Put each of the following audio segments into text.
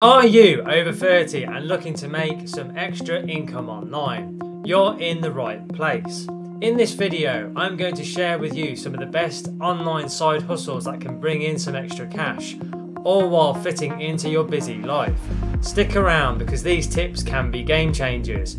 Are you over 30 and looking to make some extra income online? You're in the right place. In this video, I'm going to share with you some of the best online side hustles that can bring in some extra cash, all while fitting into your busy life. Stick around because these tips can be game changers.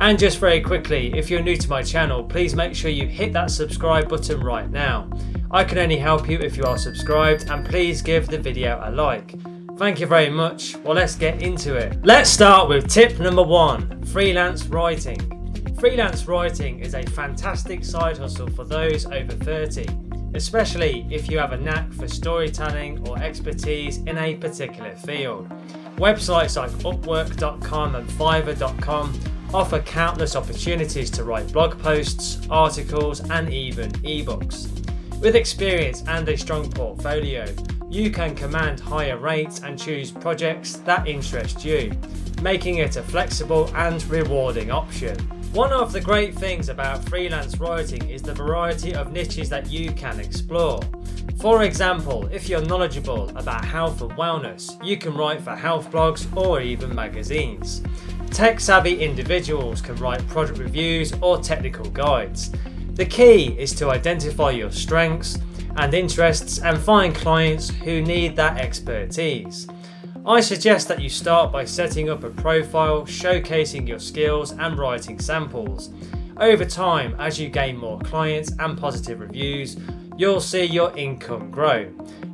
And just very quickly, if you're new to my channel, please make sure you hit that subscribe button right now. I can only help you if you are subscribed, and please give the video a like. Thank you very much. Well, let's get into it. Let's start with tip number one, freelance writing. Freelance writing is a fantastic side hustle for those over 30, especially if you have a knack for storytelling or expertise in a particular field. Websites like upwork.com and fiverr.com offer countless opportunities to write blog posts, articles, and even ebooks. With experience and a strong portfolio, you can command higher rates and choose projects that interest you, making it a flexible and rewarding option. One of the great things about freelance writing is the variety of niches that you can explore. For example, if you're knowledgeable about health and wellness, you can write for health blogs or even magazines. Tech-savvy individuals can write product reviews or technical guides. The key is to identify your strengths and interests and find clients who need that expertise. I suggest that you start by setting up a profile, showcasing your skills and writing samples. Over time, as you gain more clients and positive reviews, you'll see your income grow.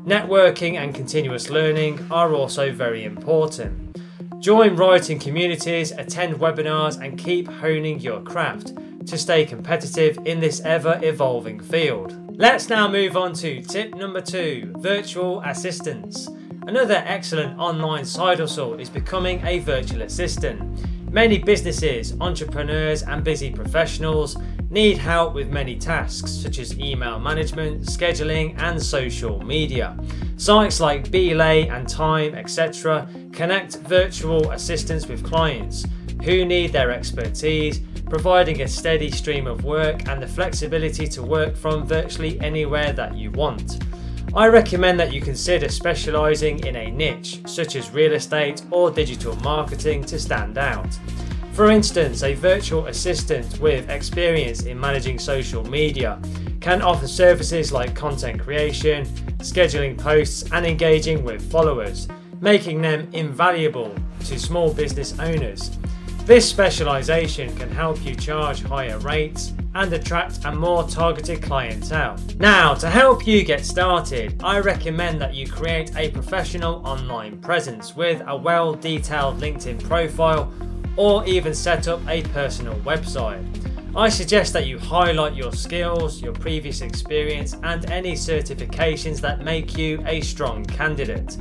Networking and continuous learning are also very important. Join writing communities, attend webinars, and keep honing your craft to stay competitive in this ever-evolving field. Let's now move on to tip number two, virtual assistants. Another excellent online side hustle is becoming a virtual assistant. Many businesses, entrepreneurs, and busy professionals need help with many tasks such as email management, scheduling, and social media. Sites like Belay and Time, etc. connect virtual assistants with clients who need their expertise, providing a steady stream of work and the flexibility to work from virtually anywhere that you want. I recommend that you consider specialising in a niche, such as real estate or digital marketing, to stand out. For instance, a virtual assistant with experience in managing social media can offer services like content creation, scheduling posts, and engaging with followers, making them invaluable to small business owners. This specialisation can help you charge higher rates and attract a more targeted clientele. Now, to help you get started, I recommend that you create a professional online presence with a well-detailed LinkedIn profile or even set up a personal website. I suggest that you highlight your skills, your previous experience, and any certifications that make you a strong candidate.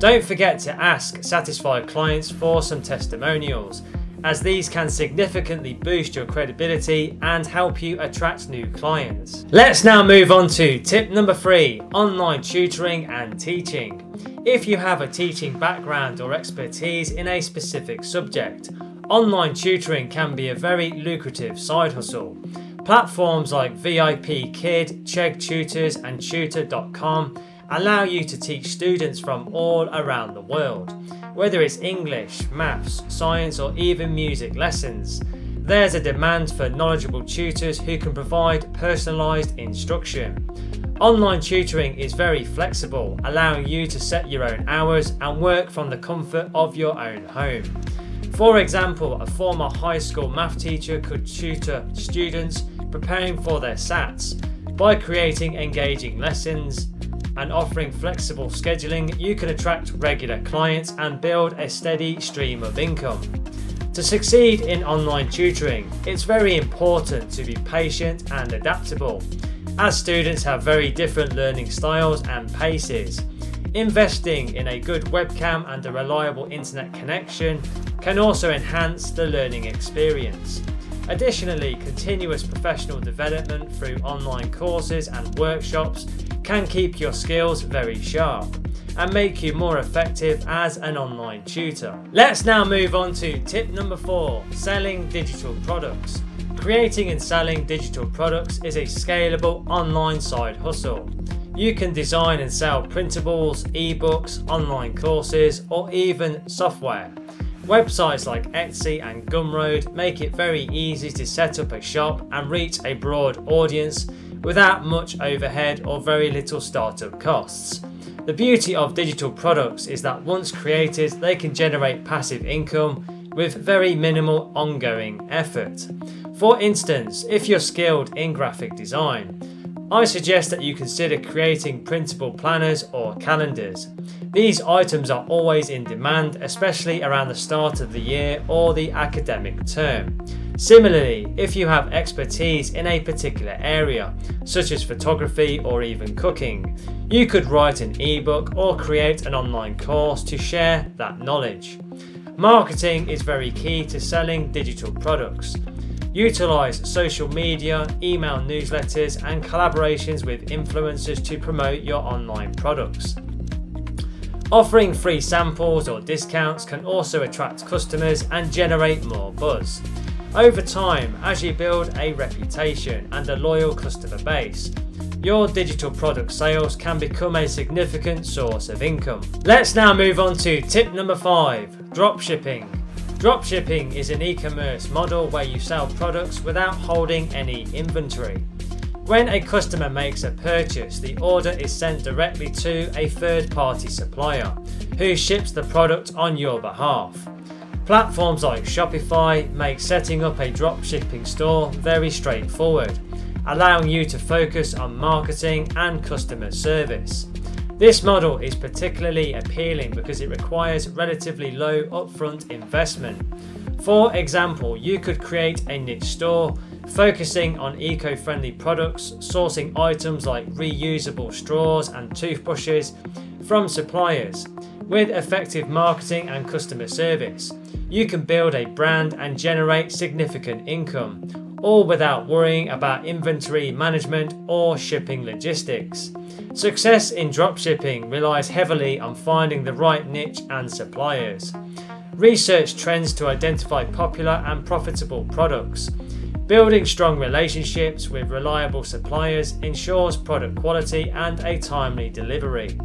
Don't forget to ask satisfied clients for some testimonials, as these can significantly boost your credibility and help you attract new clients. Let's now move on to tip number three, online tutoring and teaching. If you have a teaching background or expertise in a specific subject, online tutoring can be a very lucrative side hustle. Platforms like VIPKid, Chegg Tutors, and Tutor.com allow you to teach students from all around the world. Whether it's English, maths, science, or even music lessons, there's a demand for knowledgeable tutors who can provide personalised instruction. Online tutoring is very flexible, allowing you to set your own hours and work from the comfort of your own home. For example, a former high school math teacher could tutor students preparing for their SATs. By creating engaging lessons and offering flexible scheduling, you can attract regular clients and build a steady stream of income. To succeed in online tutoring, it's very important to be patient and adaptable, as students have very different learning styles and paces. Investing in a good webcam and a reliable internet connection can also enhance the learning experience. Additionally, continuous professional development through online courses and workshops can keep your skills very sharp and make you more effective as an online tutor. Let's now move on to tip number four, selling digital products. Creating and selling digital products is a scalable online side hustle. You can design and sell printables, ebooks, online courses, or even software. Websites like Etsy and Gumroad make it very easy to set up a shop and reach a broad audience without much overhead or very little startup costs. The beauty of digital products is that once created, they can generate passive income with very minimal ongoing effort. For instance, if you're skilled in graphic design, I suggest that you consider creating printable planners or calendars. These items are always in demand, especially around the start of the year or the academic term. Similarly, if you have expertise in a particular area, such as photography or even cooking, you could write an ebook or create an online course to share that knowledge. Marketing is very key to selling digital products. Utilize social media, email newsletters, and collaborations with influencers to promote your online products. Offering free samples or discounts can also attract customers and generate more buzz. Over time, as you build a reputation and a loyal customer base, your digital product sales can become a significant source of income. Let's now move on to tip number 5, dropshipping. Dropshipping is an e-commerce model where you sell products without holding any inventory. When a customer makes a purchase, the order is sent directly to a third-party supplier who ships the product on your behalf. Platforms like Shopify make setting up a dropshipping store very straightforward, allowing you to focus on marketing and customer service. This model is particularly appealing because it requires relatively low upfront investment. For example, you could create a niche store focusing on eco-friendly products, sourcing items like reusable straws and toothbrushes from suppliers. With effective marketing and customer service, you can build a brand and generate significant income, all without worrying about inventory management or shipping logistics. Success in dropshipping relies heavily on finding the right niche and suppliers. Research trends to identify popular and profitable products. Building strong relationships with reliable suppliers ensures product quality and a timely delivery.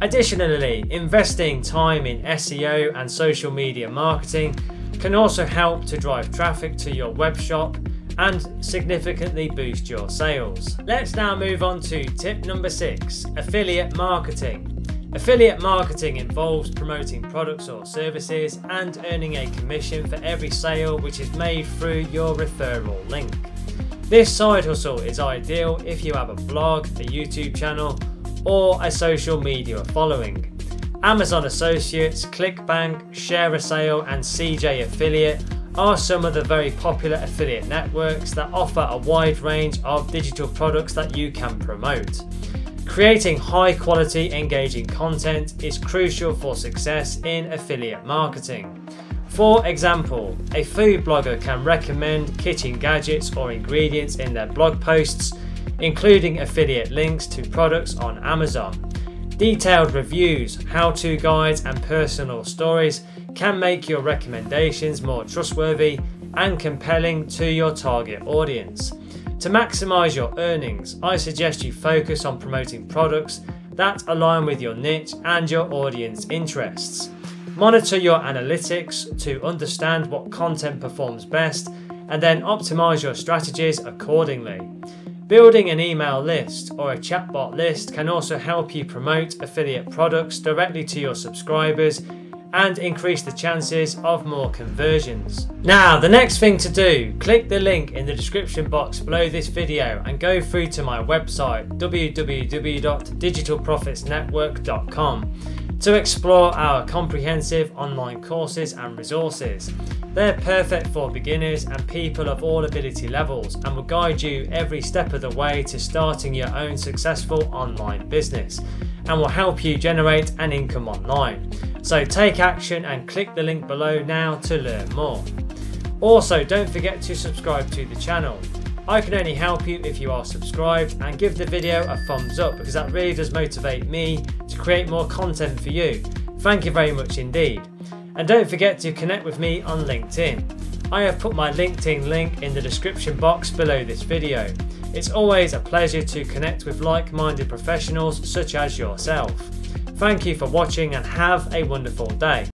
Additionally, investing time in SEO and social media marketing can also help to drive traffic to your web shop and significantly boost your sales. Let's now move on to tip number 6, affiliate marketing. Affiliate marketing involves promoting products or services and earning a commission for every sale which is made through your referral link. This side hustle is ideal if you have a blog, a YouTube channel, or a social media following. Amazon Associates, ClickBank, ShareASale, and CJ Affiliate are some of the very popular affiliate networks that offer a wide range of digital products that you can promote. Creating high quality, engaging content is crucial for success in affiliate marketing. For example, a food blogger can recommend kitchen gadgets or ingredients in their blog posts, including affiliate links to products on Amazon. Detailed reviews, how-to guides, and personal stories can make your recommendations more trustworthy and compelling to your target audience. To maximize your earnings, I suggest you focus on promoting products that align with your niche and your audience interests. Monitor your analytics to understand what content performs best and then optimize your strategies accordingly. Building an email list or a chatbot list can also help you promote affiliate products directly to your subscribers and increase the chances of more conversions. Now, the next thing to do, click the link in the description box below this video and go through to my website www.digitalprofitsnetwork.com to explore our comprehensive online courses and resources. They're perfect for beginners and people of all ability levels and will guide you every step of the way to starting your own successful online business and will help you generate an income online. So take action and click the link below now to learn more. Also, don't forget to subscribe to the channel. I can only help you if you are subscribed, and give the video a thumbs up because that really does motivate me to create more content for you. Thank you very much indeed. And don't forget to connect with me on LinkedIn. I have put my LinkedIn link in the description box below this video. It's always a pleasure to connect with like-minded professionals such as yourself. Thank you for watching and have a wonderful day.